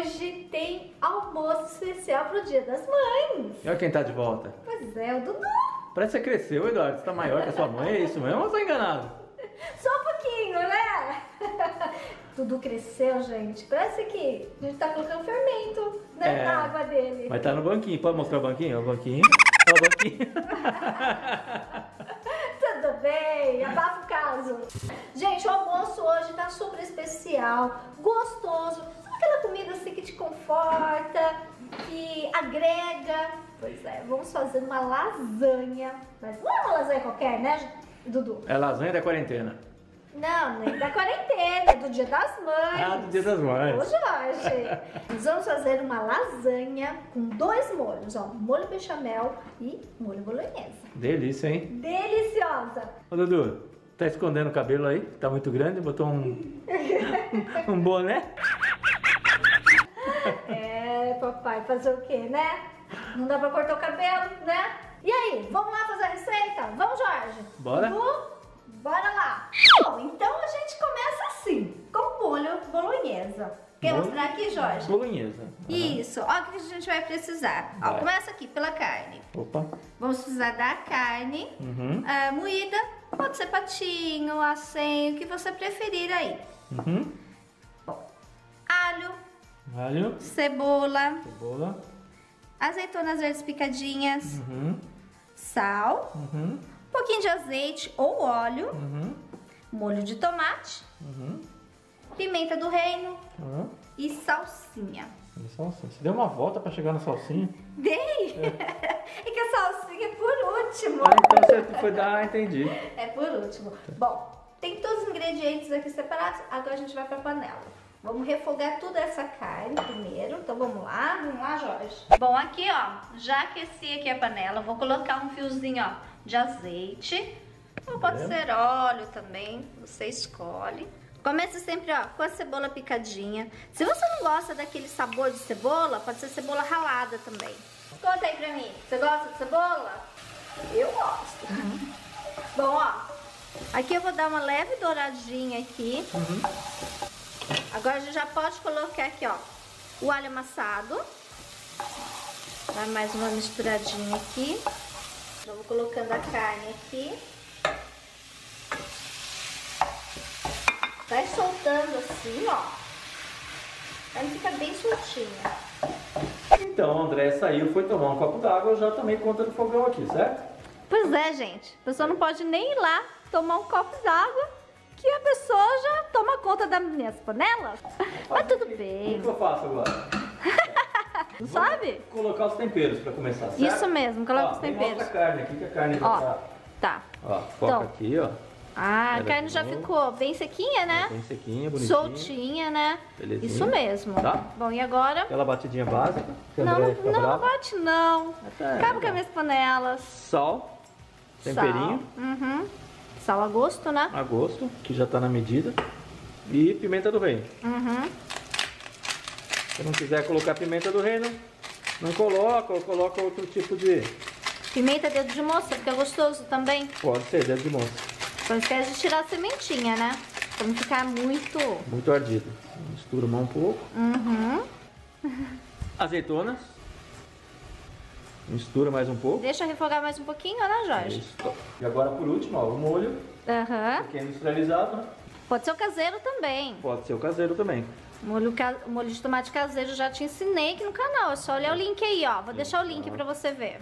hoje tem almoço especial pro Dia das Mães. E olha quem tá de volta. Pois é, o Dudu. Parece que você cresceu, Eduardo. Você tá maior que a sua mãe, é isso mesmo? Ou eu tô enganado? Só um pouquinho, né? Dudu cresceu, gente. Parece que a gente tá colocando fermento na água dele. Mas tá no banquinho. Pode mostrar o banquinho? O banquinho. Olha o banquinho. Tudo bem, abafa o caso. Gente, o almoço hoje tá super especial, gostoso. Sabe aquela comida assim que te conforta, que agrega? Pois é, vamos fazer uma lasanha. Mas não é uma lasanha qualquer, né, Dudu? É lasanha da quarentena. Não, nem da quarentena, é do Dia das Mães. Ah, do Dia das Mães. Ô, Jorge. Nós vamos fazer uma lasanha com dois molhos, ó. Molho bechamel e molho bolonhesa. Delícia, hein? Deliciosa. Ô, Dudu, tá escondendo o cabelo aí? Tá muito grande, botou um boné? É, papai, fazer o quê, né? Não dá pra cortar o cabelo, né? E aí, vamos lá fazer a receita? Vamos, Jorge. Bora. Dudu, bora lá! Bom, então a gente começa assim, com molho bolonhesa. Quer mostrar aqui, Jorge? Bolonhesa. Uhum. Isso, olha o que a gente vai precisar. Ó, começa aqui pela carne. Opa! Vamos precisar da carne moída, pode ser patinho, assenho, o que você preferir aí. Uhum. Bom, alho, cebola, azeitonas verdes picadinhas, sal, um pouquinho de azeite ou óleo, molho de tomate, pimenta do reino e salsinha. Você deu uma volta pra chegar na salsinha? Dei! É que a salsinha é por último. Ah, então você foi dar, entendi. É por último. Bom, tem todos os ingredientes aqui separados, agora a gente vai pra panela. Vamos refogar toda essa carne primeiro, então vamos lá, Jorge. Bom, aqui ó, já aqueci aqui a panela, vou colocar um fiozinho ó, de azeite, ou pode ser óleo também, você escolhe. Começa sempre ó, com a cebola picadinha. Se você não gosta daquele sabor de cebola, pode ser cebola ralada também. Conta aí pra mim, você gosta de cebola? Eu gosto. Bom ó, aqui eu vou dar uma leve douradinha aqui. Agora a gente já pode colocar aqui, ó, o alho amassado. Dá mais uma misturadinha aqui. Já vou colocando a carne aqui. Vai soltando assim, ó. A carne fica bem soltinha. Então, André saiu, foi tomar um copo d'água, já tomei conta do fogão aqui, certo? Pois é, gente. A pessoa não pode nem ir lá tomar um copo d'água, que a pessoa já toma conta das minhas panelas. Mas tudo bem. O que eu faço agora? Não sabe? Colocar os temperos para começar, certo? Isso mesmo, coloca os temperos. Mostra a carne aqui, que a carne já ó, tá. Ó, foca então, aqui, ó. Ah, a carne já ficou bem sequinha, né? Bem sequinha, bonitinha. Soltinha, né? Belezinha. Isso mesmo. Tá? Bom, e agora? Aquela batidinha básica. Não bate, não. Acaba com as minhas panelas. Sal, temperinho. Sal a gosto, né? A gosto, que já tá na medida. E pimenta do reino. Se não quiser colocar pimenta do reino, não coloca, ou coloca outro tipo de... Pimenta dedo de moça, fica gostoso também? Pode ser, dedo de moça. Não esquece de tirar a sementinha, né? Pra não ficar muito... Muito ardido. Mistura um pouco. Azeitonas. Mistura mais um pouco. Deixa refogar mais um pouquinho, né, Jorge? Isso. E agora, por último, ó, o molho. Porque é industrializado, né? Pode ser o caseiro também. Pode ser o caseiro também. Molho de tomate caseiro já te ensinei aqui no canal. É só olhar o link aí, ó. Vou deixar o link pra você ver.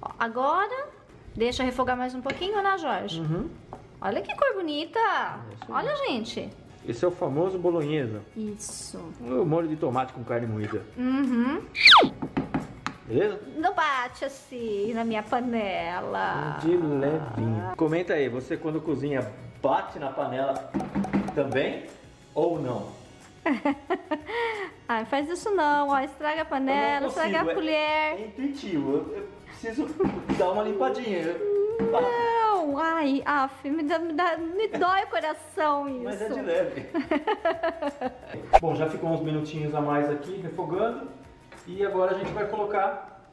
Ó, agora, deixa refogar mais um pouquinho, né, Jorge? Olha que cor bonita. Olha, gente. Esse é o famoso bolonhesa. Isso. O molho de tomate com carne moída. Beleza? Não bate assim na minha panela. De levinho. Comenta aí, você quando cozinha, bate na panela também ou não? Ai, faz isso não, ó, estraga a panela, estraga a colher. É intuitivo, eu preciso dar uma limpadinha. Não, ai, af, me dói o coração isso. Mas é de leve. Bom, já ficou uns minutinhos a mais aqui refogando e agora a gente vai colocar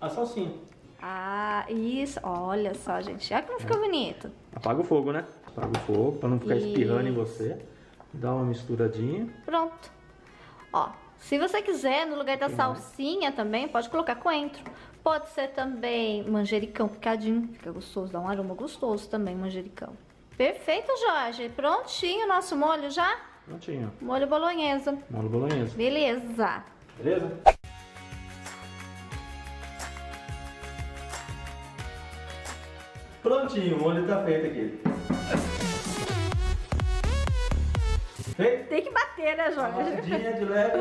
a salsinha. Ah, isso, olha só, gente, olha como ficou bonito. Apaga o fogo, né? Apaga o fogo pra não ficar espirrando em você. Dá uma misturadinha. Pronto. Ó, se você quiser, no lugar da salsinha também, pode colocar coentro. Pode ser também manjericão picadinho, fica gostoso, dá um aroma gostoso também, manjericão. Perfeito, Jorge. Prontinho o nosso molho já? Prontinho. Molho bolonhesa. Molho bolonhesa. Beleza. Beleza? Prontinho, o molho tá feito aqui. Feito? Tem que bater, né, Jorge? Batidinha de leve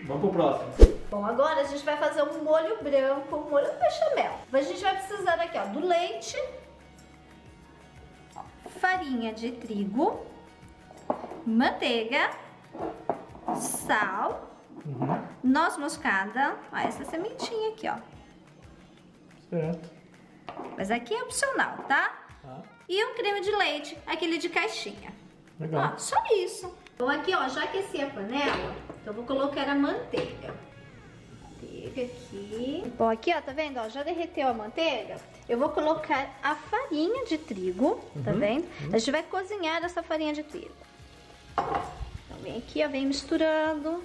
e vamos pro próximo. Bom, agora a gente vai fazer um molho branco, um molho bechamel. A gente vai precisar aqui, ó, do leite, farinha de trigo, manteiga, sal, noz moscada, ó, essa sementinha aqui, ó. Certo. Mas aqui é opcional, tá? Tá. E um creme de leite, aquele de caixinha. Legal. Ó, só isso. Então aqui, ó, já aqueci a panela, então eu vou colocar a manteiga. Manteiga aqui. Bom, aqui, ó, tá vendo? Ó, já derreteu a manteiga. Eu vou colocar a farinha de trigo, tá vendo? A gente vai cozinhar essa farinha de trigo. Então vem aqui, ó, vem misturando.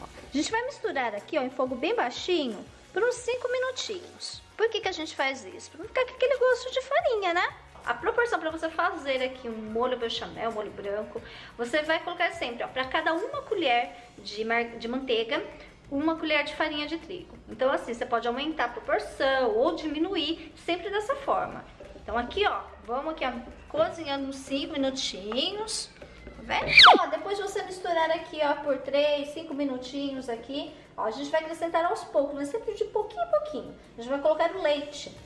Ó, a gente vai misturar aqui, ó, em fogo bem baixinho, por uns 5 minutinhos. Por que que a gente faz isso? Pra não ficar com aquele gosto de farinha, né? A proporção para você fazer aqui um molho bechamel, molho branco, você vai colocar sempre, ó, para cada uma colher de manteiga, uma colher de farinha de trigo. Então assim, você pode aumentar a proporção ou diminuir, sempre dessa forma. Então aqui, ó, vamos aqui, ó, cozinhando uns 5 minutinhos, tá vendo? Ó, depois de você misturar aqui, ó, por 3, 5 minutinhos aqui, ó, a gente vai acrescentar aos poucos, mas sempre de pouquinho a pouquinho. A gente vai colocar o leite.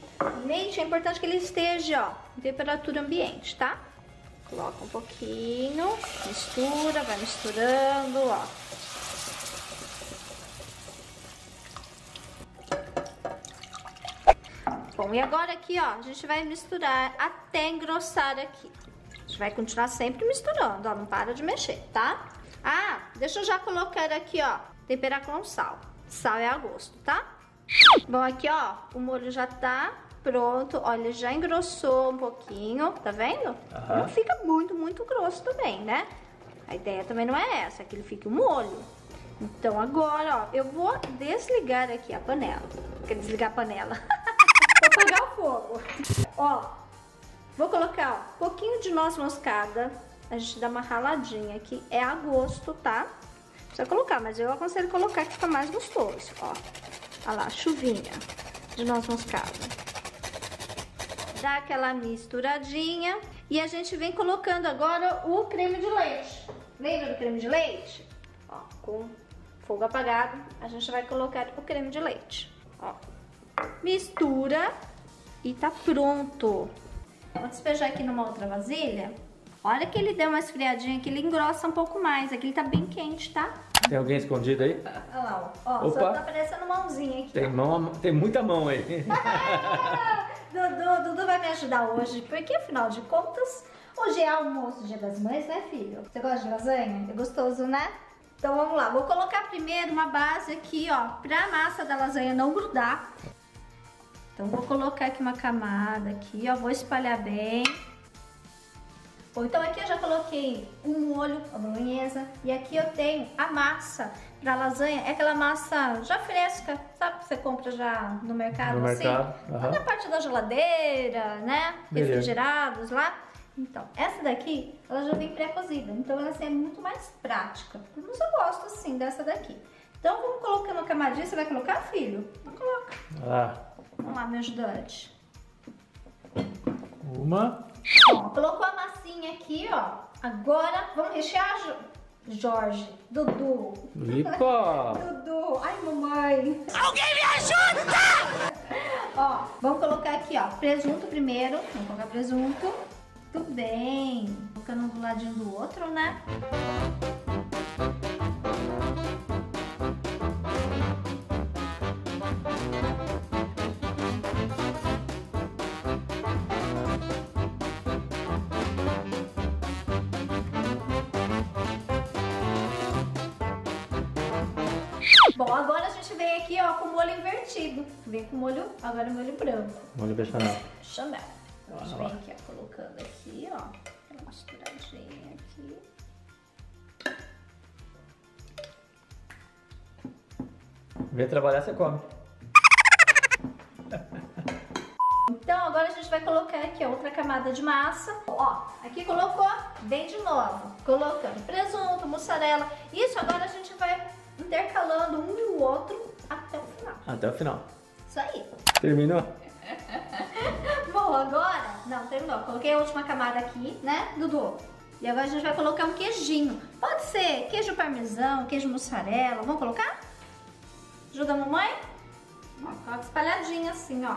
Leite é importante que ele esteja, ó, em temperatura ambiente, tá? Coloca um pouquinho, mistura, vai misturando, ó. Bom, e agora aqui, ó, a gente vai misturar até engrossar aqui. A gente vai continuar sempre misturando, ó, não para de mexer, tá? Ah, deixa eu já colocar aqui, ó, temperar com sal. Sal é a gosto, tá? Bom, aqui, ó, o molho já tá pronto, olha, já engrossou um pouquinho, tá vendo? Uhum. Não fica muito, muito grosso também, né? A ideia também não é essa, é que ele fique um molho. Então agora, ó, eu vou desligar aqui a panela. Quer desligar a panela? Vou apagar o fogo. Ó, vou colocar, ó, um pouquinho de noz moscada, a gente dá uma raladinha aqui, é a gosto, tá? Precisa colocar, mas eu aconselho colocar que fica mais gostoso, ó. Olha lá, chuvinha de noz moscada. Dá aquela misturadinha. E a gente vem colocando agora o creme de leite. Lembra do creme de leite? Ó, com fogo apagado, a gente vai colocar o creme de leite. Ó, mistura e tá pronto. Vou despejar aqui numa outra vasilha. Olha que ele deu uma esfriadinha, que ele engrossa um pouco mais. Aqui ele tá bem quente, tá? Tem alguém escondido aí? Olha lá, ó. Opa. Só tá aparecendo mãozinha aqui. Tem, mão, tem muita mão aí. Dudu vai me ajudar hoje, porque afinal de contas, hoje é almoço, dia das mães, né, filho? Você gosta de lasanha? É gostoso, né? Então vamos lá, vou colocar primeiro uma base aqui, ó, pra massa da lasanha não grudar. Então vou colocar aqui uma camada aqui, ó, vou espalhar bem. Bom, então aqui eu já coloquei um molho, a bolonhesa, e aqui eu tenho a massa para lasanha, é aquela massa já fresca, sabe, que você compra já no mercado, assim, na parte da geladeira, né, refrigerados lá. Então, essa daqui, ela já vem pré-cozida, então ela assim, é muito mais prática, mas eu gosto assim dessa daqui. Então vamos colocar uma camadinha, você vai colocar, filho? Não coloca. Ah. Vamos lá, meu ajudante. Uma... Ó, colocou a massinha aqui, ó. Agora, vamos rechear, Jorge, Dudu. Lipa! Dudu, ai mamãe. Alguém me ajuda! Ó, vamos colocar aqui, ó, presunto primeiro. Vamos colocar presunto. Tudo bem. Colocando um do ladinho do outro, né? Bom, agora a gente vem aqui, ó, com o molho invertido. Vem com o molho, agora o molho branco. Molho bechamel. Bechamel. Então a gente vem aqui, ó, colocando aqui, ó, uma misturadinha aqui. Vem trabalhar, você come. Então agora a gente vai colocar aqui outra camada de massa. Ó, aqui colocou, vem de novo. Colocando presunto, mussarela. Isso agora a gente vai intercalando um e o outro até o final. Até o final. Isso aí. Terminou? Bom, agora... Não, terminou. Coloquei a última camada aqui, né, Dudu? E agora a gente vai colocar um queijinho. Pode ser queijo parmesão, queijo mussarela. Vamos colocar? Ajuda a mamãe? Ó, coloca espalhadinho assim, ó.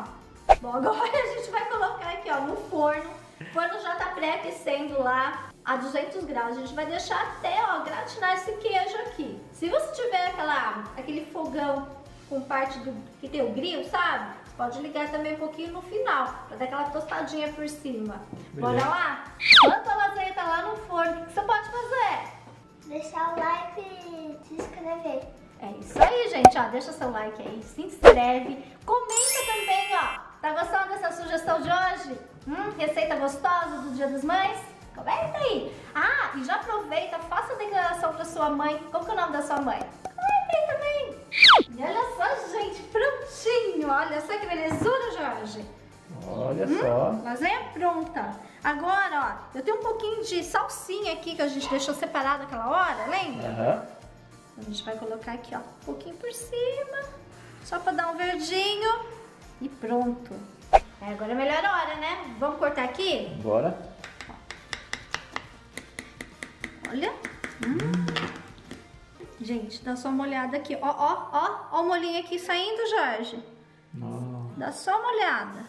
Bom, agora a gente vai colocar aqui, ó, no forno. O forno já tá pré-aquecendo lá a 200 graus. A gente vai deixar até, ó, gratinar esse queijo aqui. Se você tiver aquele fogão com parte do que tem o grill, sabe? Você pode ligar também um pouquinho no final, pra dar aquela tostadinha por cima. Bora lá? Enquanto a lasanha tá lá no forno, o que você pode fazer? Deixar o like e se inscrever. É isso aí, gente, ó. Deixa seu like aí, se inscreve. Comenta também, ó. Tá gostando dessa sugestão de hoje? Receita gostosa do Dia das Mães? Comenta aí! Ah, e já aproveita, faça a declaração pra sua mãe. Qual que é o nome da sua mãe? Comenta aí também! E olha só, gente, prontinho! Olha só que belezura, Jorge! Olha só! Lasanha pronta! Agora, ó, eu tenho um pouquinho de salsinha aqui que a gente deixou separado aquela hora, lembra? A gente vai colocar aqui, ó, um pouquinho por cima, só pra dar um verdinho. E pronto. Agora é a melhor hora, né? Vamos cortar aqui? Bora. Olha. Gente, dá só uma olhada aqui. Ó, ó, ó. Ó o molinho aqui saindo, Jorge. Dá só uma olhada.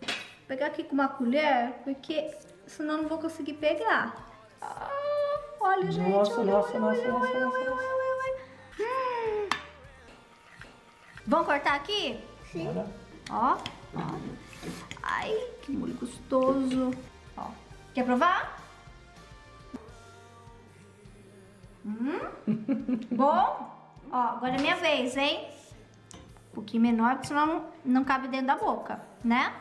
Vou pegar aqui com uma colher, porque senão eu não vou conseguir pegar. Ah, olha, gente. Nossa, olha. Vamos cortar aqui? Sim. Bora. Ó, ó. Ai, que molho gostoso. Ó. Quer provar? Bom? Ó, agora é minha vez, hein? Um pouquinho menor, porque senão não cabe dentro da boca, né?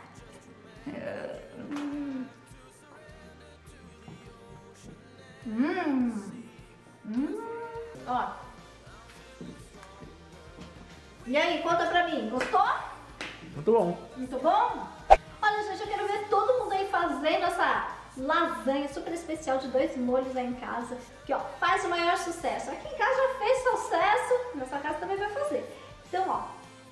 Ó. E aí, conta pra mim, gostou? Muito bom. Muito bom? Olha, gente, eu quero ver todo mundo aí fazendo essa lasanha super especial de dois molhos aí em casa. Que, ó, faz o maior sucesso. Aqui em casa já fez sucesso, na sua casa também vai fazer. Então, ó,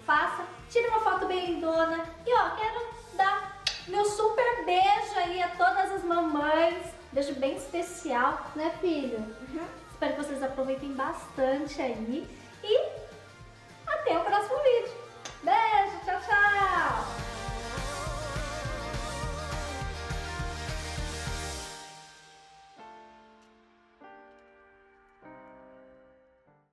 faça, tira uma foto bem lindona. E, ó, quero dar meu super beijo aí a todas as mamães. Beijo bem especial, né, filho? Espero que vocês aproveitem bastante aí. E...